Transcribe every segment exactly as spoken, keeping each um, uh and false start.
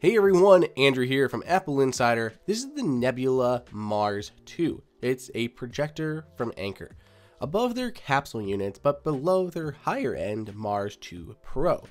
Hey everyone, Andrew here from Apple Insider. This is the Nebula Mars two. It's a projector from Anker, above their capsule units but below their higher end Mars two Pro.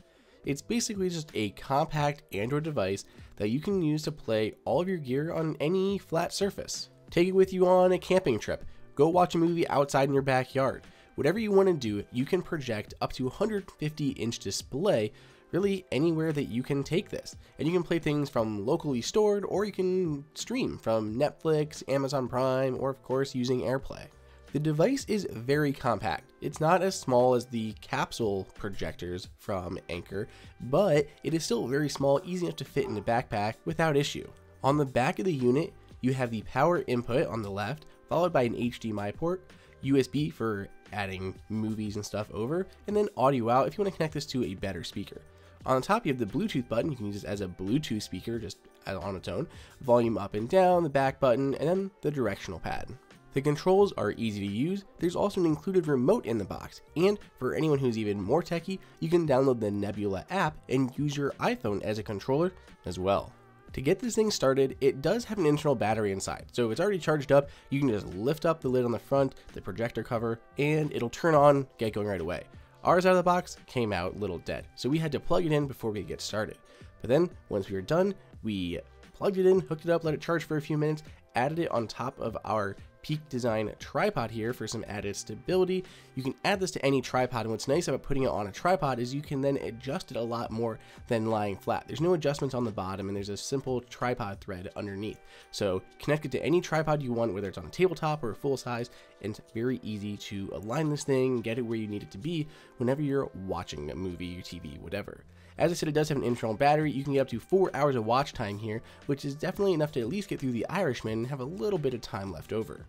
It's basically just a compact Android device that you can use to play all of your gear on any flat surface. Take it with you on a camping trip, go watch a movie outside in your backyard. Whatever you want to do, you can project up to one hundred fifty inch display really anywhere that you can take this. And you can play things from locally stored, or you can stream from Netflix, Amazon Prime, or of course using AirPlay. The device is very compact. It's not as small as the capsule projectors from Anker, but it is still very small, easy enough to fit in a backpack without issue. On the back of the unit, you have the power input on the left, followed by an H D M I port, U S B for adding movies and stuff over, and then audio out if you want to connect this to a better speaker. On the top, you have the Bluetooth button. You can use this as a Bluetooth speaker, just on its own. Volume up and down, the back button, and then the directional pad. The controls are easy to use. There's also an included remote in the box, and for anyone who's even more techie, you can download the Nebula app and use your iPhone as a controller as well. To get this thing started, it does have an internal battery inside, so if it's already charged up, you can just lift up the lid on the front, the projector cover, and it'll turn on, get going right away. Ours out of the box came out a little dead, so we had to plug it in before we could get started. But then, once we were done, we plugged it in, hooked it up, let it charge for a few minutes, added it on top of our Peak Design tripod here for some added stability. You can add this to any tripod, and what's nice about putting it on a tripod is you can then adjust it a lot more than lying flat. There's no adjustments on the bottom, and there's a simple tripod thread underneath. So connect it to any tripod you want, whether it's on a tabletop or a full size, and it's very easy to align this thing, get it where you need it to be whenever you're watching a movie, T V, whatever. As I said, it does have an internal battery. You can get up to four hours of watch time here, which is definitely enough to at least get through The Irishman and have a little bit of time left over.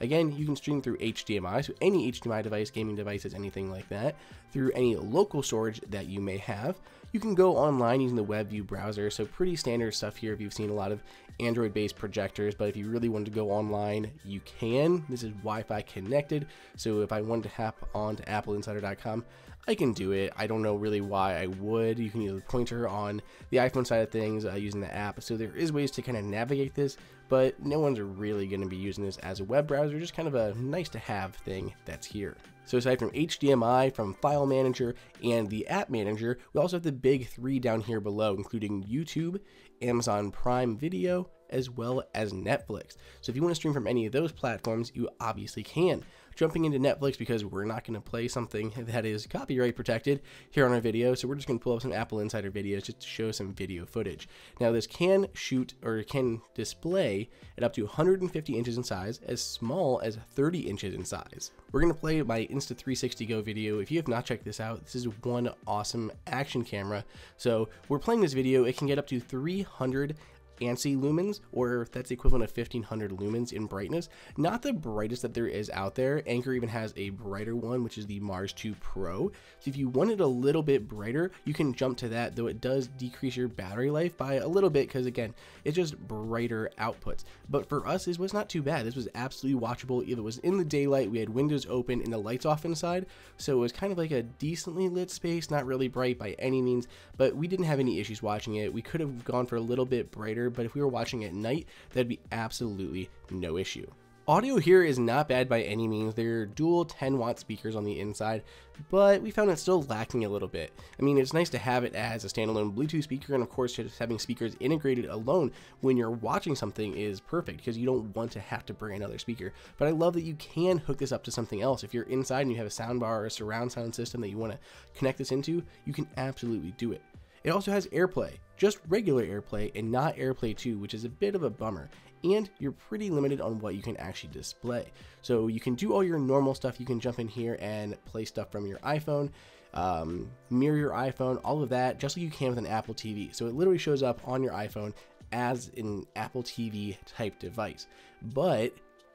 Again, you can stream through H D M I, so any H D M I device, gaming devices, anything like that, through any local storage that you may have. You can go online using the WebView browser, so pretty standard stuff here if you've seen a lot of Android-based projectors, but if you really wanted to go online, you can. This is Wi-Fi connected, so if I wanted to hop on to apple insider dot com, I can do it. I don't know really why I would. You can use the pointer on the iPhone side of things uh, using the app, so there is ways to kind of navigate this, but no one's really going to be using this as a web browser, just kind of a nice to have thing that's here. So aside from H D M I, from File Manager, and the App Manager, we also have the big three down here below, including YouTube, Amazon Prime Video, as well as Netflix. So if you want to stream from any of those platforms, you obviously can. Jumping into Netflix, because we're not going to play something that is copyright protected here on our video, so we're just going to pull up some Apple Insider videos just to show some video footage. Now this can shoot, or can display at up to one hundred fifty inches in size, as small as thirty inches in size. We're going to play my Insta three sixty Go video. If you have not checked this out, this is one awesome action camera. So we're playing this video, it can get up to three hundred ANSI lumens, or that's the equivalent of fifteen hundred lumens in brightness. Not the brightest that there is out there. Anker even has a brighter one, which is the Mars two Pro. So if you want it a little bit brighter, you can jump to that, though it does decrease your battery life by a little bit, because again, it's just brighter outputs. But for us, this was not too bad. This was absolutely watchable. If it was in the daylight, we had windows open and the lights off inside, so it was kind of like a decently lit space, not really bright by any means, but we didn't have any issues watching it. We could have gone for a little bit brighter, but if we were watching at night, that'd be absolutely no issue. Audio here is not bad by any means. There are dual ten watt speakers on the inside, but we found it still lacking a little bit. I mean, it's nice to have it as a standalone Bluetooth speaker, and of course just having speakers integrated alone when you're watching something is perfect, because you don't want to have to bring another speaker. But I love that you can hook this up to something else. If you're inside and you have a soundbar or a surround sound system that you want to connect this into, you can absolutely do it. It also has AirPlay, just regular AirPlay and not AirPlay two, which is a bit of a bummer, and you're pretty limited on what you can actually display. So you can do all your normal stuff. You can jump in here and play stuff from your iPhone, um, mirror your iPhone, all of that, just like you can with an Apple T V. So it literally shows up on your iPhone as an Apple T V type device, but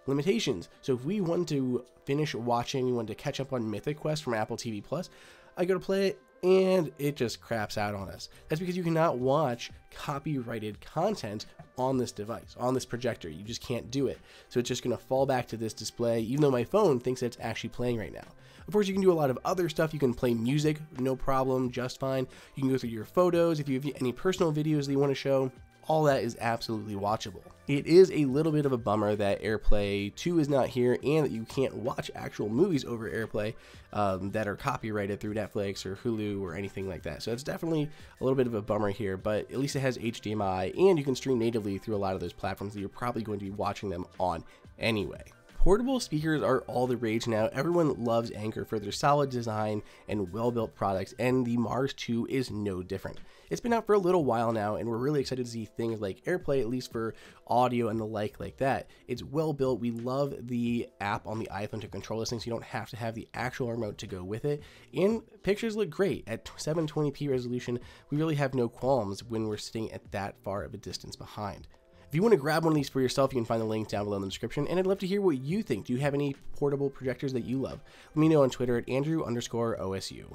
limitations. So if we wanted to finish watching, we wanted to catch up on Mythic Quest from Apple T V Plus, I go to play it, and it just craps out on us. That's because you cannot watch copyrighted content on this device, on this projector. You just can't do it. So it's just gonna fall back to this display, even though my phone thinks that it's actually playing right now. Of course, you can do a lot of other stuff. You can play music, no problem, just fine. You can go through your photos if you have any personal videos that you want to show. All that is absolutely watchable. It is a little bit of a bummer that AirPlay two is not here and that you can't watch actual movies over AirPlay um, that are copyrighted through Netflix or Hulu or anything like that. So it's definitely a little bit of a bummer here, but at least it has H D M I and you can stream natively through a lot of those platforms that you're probably going to be watching them on anyway. Portable speakers are all the rage now. Everyone loves Anker for their solid design and well-built products, and the Mars two is no different. It's been out for a little while now, and we're really excited to see things like AirPlay, at least for audio and the like like that. It's well-built. We love the app on the iPhone to control this thing, so you don't have to have the actual remote to go with it. And pictures look great. At seven twenty p resolution, we really have no qualms when we're sitting at that far of a distance behind. If you want to grab one of these for yourself, you can find the links down below in the description, and I'd love to hear what you think. Do you have any portable projectors that you love? Let me know on Twitter at Andrew underscore OSU.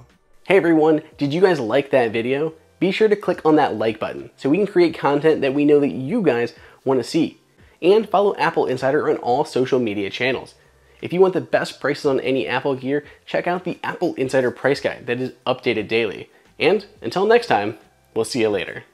Hey everyone, did you guys like that video? Be sure to click on that like button so we can create content that we know that you guys want to see. And follow Apple Insider on all social media channels. If you want the best prices on any Apple gear, check out the Apple Insider price guide that is updated daily. And until next time, we'll see you later.